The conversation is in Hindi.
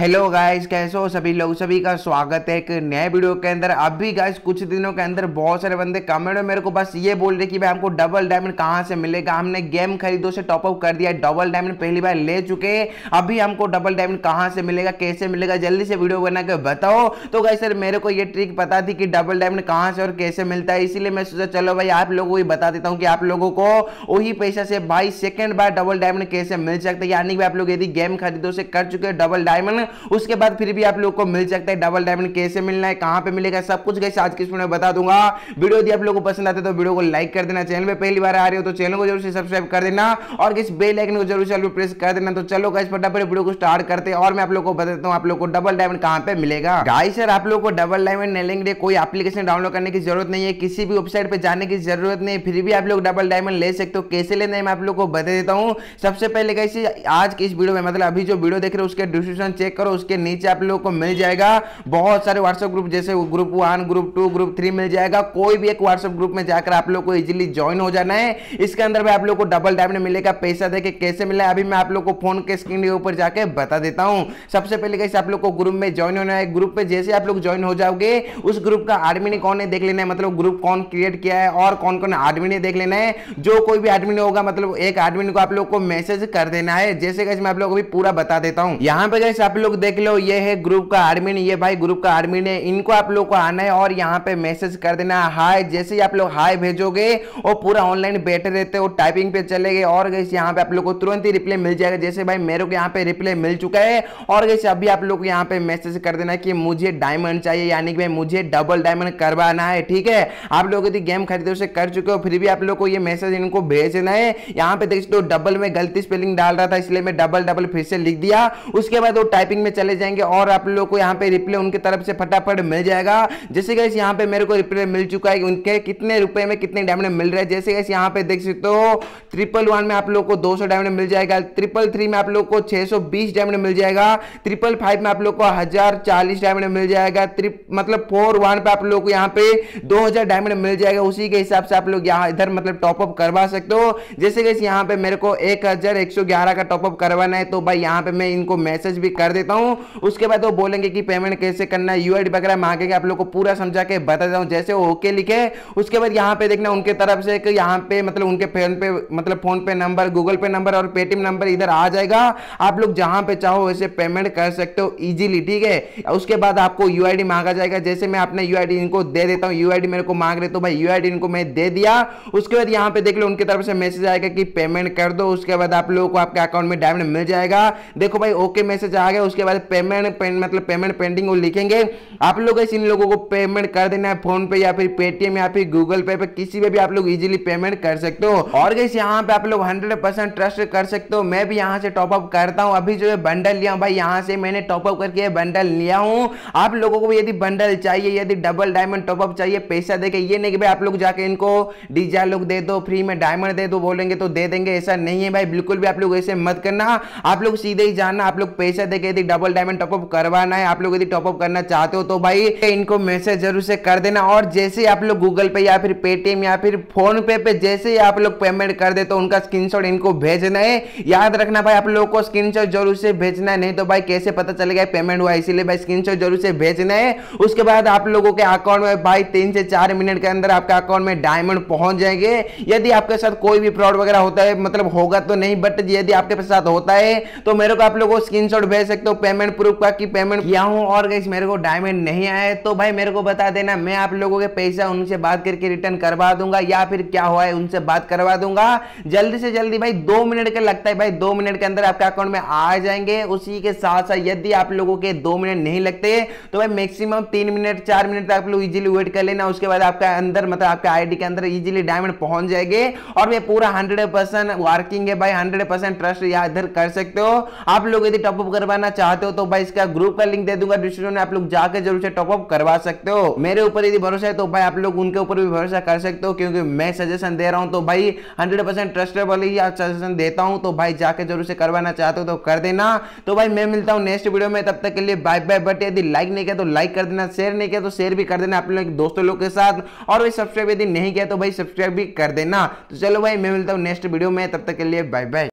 हेलो गाइस, कैसे हो सभी लोग। सभी का स्वागत है एक नए वीडियो के अंदर। अभी गाइस कुछ दिनों के अंदर बहुत सारे बंदे कमेंट में मेरे को बस ये बोल रहे कि भाई हमको डबल डायमंड कहाँ से मिलेगा। हमने गेम खरीदो से टॉपअप कर दिया, डबल डायमंड पहली बार ले चुके, अभी हमको डबल डायमंड कहाँ से मिलेगा, कैसे मिलेगा, जल्दी से वीडियो बना के बताओ। तो गाइस सर मेरे को ये ट्रिक पता थी कि डबल डायमंड कहाँ से और कैसे मिलता है, इसीलिए मैं सोचा चलो भाई आप लोगों को ही बता देता हूँ कि आप लोगों को वही पैसा से भाई सेकेंड बार डबल डायमंड कैसे मिल सकता है। यानी कि आप लोग यदि गेम खरीदो से कर चुके डबल डायमंड, उसके बाद फिर भी आप लोगों को मिल सकता है। डबल डायमंड कैसे मिलना है, कहां पे मिलेगा, सब कुछ गाइस आज की वीडियो में बता दूंगा। वीडियो यदि आप लोगों को पसंद आते तो वीडियो को लाइक कर देना, चैनल पे पहली बार आ रहे हो तो चैनल को जरूर से सब्सक्राइब कर देना और गाइस बेल आइकन को जरूर से प्रेस कर देना। तो चलो गाइस फटाफट वीडियो को स्टार्ट करते हैं और मैं आप लोगों को बता देता हूं आप लोगों को डबल डायमंड कहां पे मिलेगा। गाइस सर आप लोगों को डबल डायमंड लेने के लिए कोई एप्लीकेशन डाउनलोड करने की जरूरत नहीं है, किसी भी वेबसाइट पे जाने की जरूरत नहीं, फिर भी आप लोग डबल डायमंड ले सकते हो। कैसे लेना है मैं आप लोगों को बता देता हूं। सबसे पहले गाइस आज की इस वीडियो में, मतलब अभी जो वीडियो देख रहे हो उसके डिस्क्रिप्शन चेक करो, उसके नीचे आप लोगों को मिल जाएगा बहुत सारे व्हाट्सएप ग्रुप, जैसे ग्रुप 1, ग्रुप 2, ग्रुप 3 मिल जाएगा। कोई भी एक व्हाट्सएप ग्रुप में जाकर आप लोगों को इजीली ज्वाइन हो जाना है। इसके अंदर भी आप लोगों को डबल डायमंड मिलेगा, पैसा देके कैसे मिला है अभी मैं आप लोगों को फोन के स्क्रीन के ऊपर जाके बता देता हूं। सबसे पहले गाइस आप लोग को ग्रुप में ज्वाइन होना है। ग्रुप में जैसे आप लोग ज्वाइन हो जाओगे उस ग्रुप का एडमिन कौन है देख लेना है, मतलब ग्रुप कौन क्रिएट किया है और कौन कौन एडमिन है देख लेना है। जो कोई भी एडमिन होगा, मतलब एक एडमिन को आप लोग को मैसेज कर देना है। जैसे गाइस मैं आप लोगों को भी पूरा बता देता हूं। यहां पे गाइस आप लोग देख लो, ये है ग्रुप का एडमिन, ये भाई ग्रुप का एडमिन है। इनको आप लोग को आना है और यहाँ पे मैसेज कर देना हाय। जैसे ही आप लोग हाय भेजोगे और पूरा ऑनलाइन बैठे रहते हो, टाइपिंग पे चले गए और गाइस यहाँ पे आप लोग को तुरंत ही रिप्लाई मिल जाएगा। जैसे भाई मेरे को यहाँ पे रिप्लाई मिल चुका है और गाइस अभी आप लोग यहाँ पे मैसेज कर देना कि मुझे डायमंड चाहिए, यानी कि भाई मुझे डबल डायमंड करवाना है। ठीक है, आप लोग यदि गेम खरीदो से कर चुके हो फिर भी आप लोग को ये मैसेज इनको भेज देना है। यहाँ पे देख सकते हो डबल में गलती स्पेलिंग डाल रहा था इसलिए मैं डबल डबल फिर से लिख दिया। उसके बाद वो टाइपिंग में चले जाएंगे और आप लोगों को यहाँ पे रिप्लाई उनकी तरफ से फटाफट मिल जाएगा। जैसे गाइस यहाँ पे मेरे को रिप्लाई मिल चुका है, उनके कितने रुपए में कितने डायमंड मिल रहे हैं। जैसे गाइस यहाँ पे देख सकते हो 311 में आप लोगों को 200 डायमंड मिल जाएगा, 333 में आप लोग को 620 डायमंड मिल जाएगा, 555 में आप लोग को 1040 डायमंड मिल जाएगा, मतलब 41 पे आप लोग को यहाँ पे 2000 डायमंड मिल जाएगा। उसी के हिसाब से आप लोग यहाँ इधर मतलब टॉपअप करवा सकते हो। जैसे गाइस यहाँ पे मेरे को 1111 का टॉपअप करवाना है तो भाई यहाँ पे मैं इनको मैसेज भी कर देता हूं। उसके बाद वो बोलेंगे कि पेमेंट कैसे करना है, यूआईडी वगैरह मांगेंगे, आप लोगों को पूरा समझा के बताता हूं। जैसे ओके लिखे उसके बाद यहां पे देखना उनके तरफ से कि यहां पे मतलब उनके फोन पे, मतलब PhonePe number, Google Pay number और पेटीएम नंबर इधर आ जाएगा। आप लोग जहां पे चाहो वैसे पेमेंट कर सकते हो इजीली। ठीक है, उसके बाद आपको यूआईडी मांगा जाएगा। जैसे मैं अपना यूआईडी इनको दे देता हूं, यूआईडी मेरे को मांग रहे तो भाई यूआईडी इनको मैं दे दिया। उसके बाद यहां पे देख लो उनकी तरफ से मैसेज आएगा कि पेमेंट कर दो। उसके बाद आप लोगों को आपके अकाउंट में डायमंड मिल जाएगा। देखो भाई ओके मैसेज आ गया। उसके बाद पेमेंट पेंडिंग वो लिखेंगे आप लोग। इन लोगों को पेमेंट कर देना है फोन पे या फिर पेटीएम या फिर गूगल पे, किसी पे भी आप लोग इजीली पेमेंट कर सकते हो। और गाइस यहां पे आप लोग 100% ट्रस्ट कर सकते हो। मैं भी यहां से टॉपअप करता हूं। अभी जो है बंडल लिया हूं भाई, यहां से मैंने टॉपअप करके बंडल लिया हूं। आप लोगों को यदि बंडल चाहिए, यदि डबल डायमंड टॉपअप चाहिए पैसा देके, ये नहीं कि भाई आप लोग जाके इनको डीजे लोग दे दो, फ्री में डायमंड दे दो बोलेंगे तो दे देंगे, ऐसा नहीं है भाई। बिल्कुल भी आप लोग ऐसे मत करना, आप लोग सीधे ही जाना। आप लोग पैसा देके यदि डबल डायमंड टॉपअप करवाना है, आप लोग यदि टॉपअप करना चाहते हो तो भाई इनको मैसेज जरूर से कर देना। और जैसे ही आप लोग गूगल पे या फिर पेटीएम या फिर फोन पे पे जैसे ही आप लोग पेमेंट कर दे तो उनका स्क्रीनशॉट इनको भेजना है। याद रखना भाई आप लोगों को स्क्रीनशॉट जरूर से भेजना है, नहीं तो भाई कैसे पता चलेगा पेमेंट हुआ, इसीलिए भाई स्क्रीनशॉट जरूर से भेजना है। उसके बाद आप लोगों के अकाउंट में भाई 3 से 4 मिनट के अंदर आपके अकाउंट में डायमंड पहुंच जाएंगे। यदि आपके साथ कोई भी फ्रॉड वगैरह होता है, मतलब होगा तो नहीं बट यदि आपके साथ होता है तो मेरे को आप लोगों को स्क्रीनशॉट भेज सकते हो पेमेंट प्रूफ का कि पेमेंट किया हूं और गाइस मेरे को डायमंड नहीं आए तो भाई मेरे को बता देना। मैं आप लोगों के पैसा उनसे बात करके रिटर्न करवा दूंगा या फिर क्या हुआ है उनसे बात करवा दूंगा। जल्दी से जल्दी भाई 2 मिनट का लगता है भाई, 2 मिनट के अंदर आपके अकाउंट में आ जाएंगे। उसी के साथ साथ यदि आप लोगों के 2 मिनट नहीं लगते तो भाई मैक्सिमम 3 मिनट 4 मिनट तक आप लोग इजिली वेट कर लेना। उसके बाद आपका अंदर मतलब आपके आईडी के अंदर इजिली डायमंड पहुंच जाएंगे। और ये पूरा 100% वर्किंग है भाई, 100% ट्रस्ट इधर कर सकते हो। आप लोग यदि टॉपअप करवाना चाहते हो तो भाई इसका ग्रुप का लिंक दे दूंगा डिस्क्रिप्शन में, आप लोग जाके जरूर से टॉपअप करवा सकते हो। मेरे ऊपर यदि भरोसा है तो भाई आप लोग उनके ऊपर भी भरोसा कर सकते हो, क्योंकि मैं सजेशन दे रहा हूं तो भाई 100% ट्रस्टेबल ही सजेशन देता हूं। तो भाई जाके जरूर से करवाना चाहते हो तो कर देना। तो भाई मैं मिलता हूं नेक्स्ट वीडियो में, तब तक के लिए बाय बाय। बट यदि लाइक नहीं किया तो लाइक कर देना, शेयर नहीं किया तो शेयर भी कर देना आप लोग दोस्तों लोग के साथ, और भाई सब्सक्राइब यदि नहीं किया तो भाई सब्सक्राइब भी कर देना। तो चलो भाई मैं मिलता हूँ नेक्स्ट वीडियो में, तब तक के लिए बाय बाय।